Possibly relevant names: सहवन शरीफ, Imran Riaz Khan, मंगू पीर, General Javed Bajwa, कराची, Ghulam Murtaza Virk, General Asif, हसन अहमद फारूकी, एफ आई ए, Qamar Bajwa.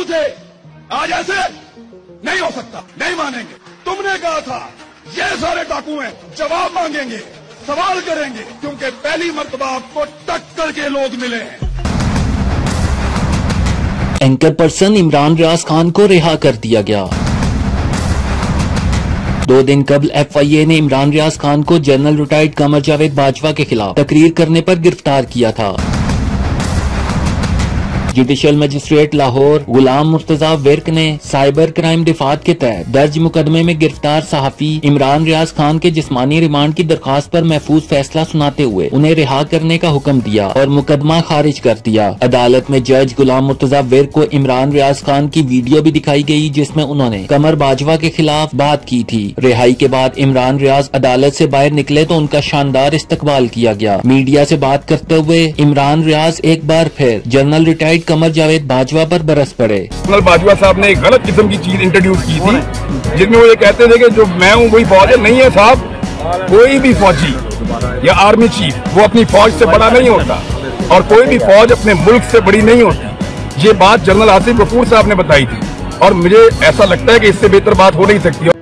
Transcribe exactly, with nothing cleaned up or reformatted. बाबू थे, आज ऐसे नहीं हो सकता, नहीं मानेंगे। तुमने कहा था ये सारे डाकू हैं, जवाब मांगेंगे, सवाल करेंगे, क्योंकि पहली मर्तबा आपको टक्कर के लोग मिले हैं। एंकर पर्सन इमरान रियाज खान को रिहा कर दिया गया। दो दिन कबल एफ आई ए ने इमरान रियाज खान को जनरल रिटायर्ड कमर जावेद बाजवा के खिलाफ तकरीर करने पर गिरफ्तार किया था। जुडिशल मजिस्ट्रेट लाहौर गुलाम मुर्तजा विर्क ने साइबर क्राइम डिफात के तहत दर्ज मुकदमे में गिरफ्तार सहाफी इमरान रियाज खान के जिस्मानी रिमांड की दरखास्त पर महफूज फैसला सुनाते हुए उन्हें रिहा करने का हुक्म दिया और मुकदमा खारिज कर दिया। अदालत में जज गुलाम मुर्तजा विर्क को इमरान रियाज खान की वीडियो भी दिखाई गयी जिसमे उन्होंने कमर बाजवा के खिलाफ बात की थी। रिहाई के बाद इमरान रियाज अदालत से बाहर निकले तो उनका शानदार इस्तकबाल किया गया। मीडिया से बात करते हुए इमरान रियाज एक बार फिर जनरल रिटायर्ड कमर जावेद बाजवा पर बरस पड़े। जनरल बाजवा साहब ने एक गलत किस्म की चीज इंट्रोड्यूस की थी जिसमें वो ये कहते थे कि जो मैं हूँ वही फौज नहीं है साहब। कोई भी फौजी या आर्मी चीफ वो अपनी फौज से बड़ा नहीं होता और कोई भी फौज अपने मुल्क से बड़ी नहीं होती। ये बात जनरल आसिफ साहब ने बताई थी और मुझे ऐसा लगता है कि इससे बेहतर बात हो नहीं सकती।